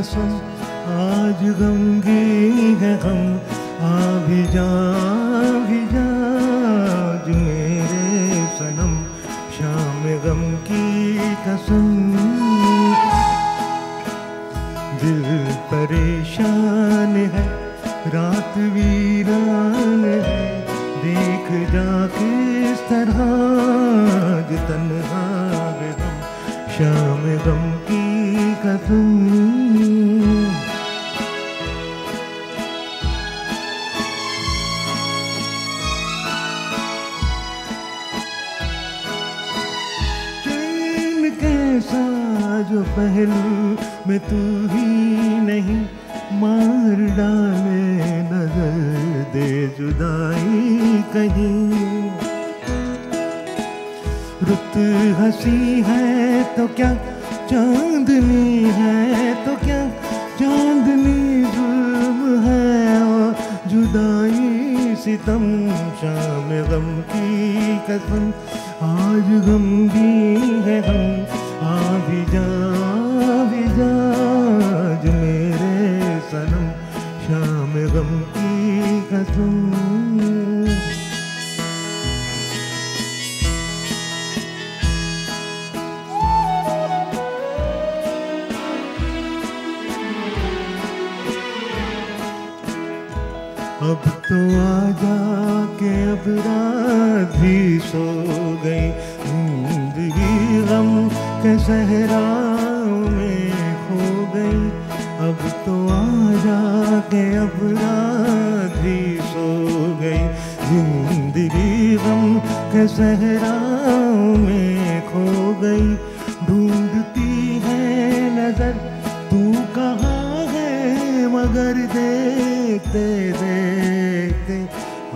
कसम आज गमगीन है हम। आ भी जा मेरे सनम, शाम-ए-ग़म की कसम। दिल परेशान है, रात वीरान है, देख जा किस तरह तन्हा है हम, शाम-ए-ग़म की कसम। जो पहलू में तू ही नहीं, मार डाले नजर दे जुदाई कहीं। रुत हंसी है तो क्या चांदनी है, तो क्या चांदनी जुल्म है और जुदाई सितम, शाम-ए-ग़म की कसम। आज गम भी है हम। आ भी जा मेरे सनम, शाम-ए-ग़म की कसम। अब तो आ जा के अब रात भी सो गई, नींद ही गम के सहराओं में खो गई। अब तो आ जा के अब रात भी सो गई, नींद ही गम के सहराओं में खो गई। ढूंढती है नजर तू कहाँ है, मगर देखते देखते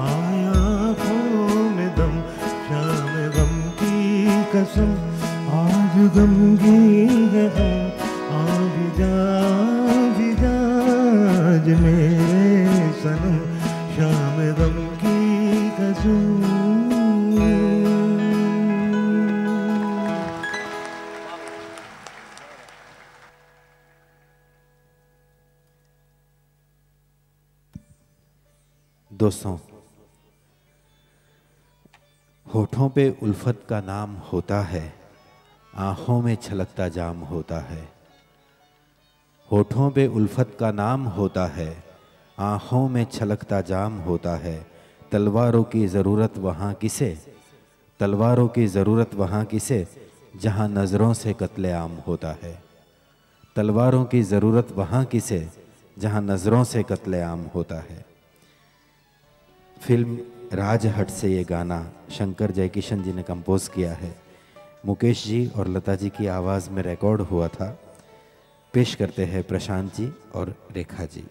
आया आँखों में दम, शाम-ए-ग़म की कसम। आज गमगीन है हम। आ भी जा मेरे सनम, शाम-ए-ग़म की कसम। दोस्तों, होठों पे उल्फत का नाम होता है, आँखों में छलकता जाम होता है। होठों पे उल्फत का नाम होता है, आँखों में छलकता जाम होता है। तलवारों की ज़रूरत वहाँ किसे, तलवारों की ज़रूरत वहाँ किसे, जहाँ नज़रों से कत्लेआम होता है। तलवारों की ज़रूरत वहाँ किसे, जहाँ नज़रों से कत्लेआम होता है। फिल्म राजहट से ये गाना शंकर जयकिशन जी ने कंपोज़ किया है। मुकेश जी और लता जी की आवाज़ में रिकॉर्ड हुआ था। पेश करते हैं प्रशांत जी और रेखा जी।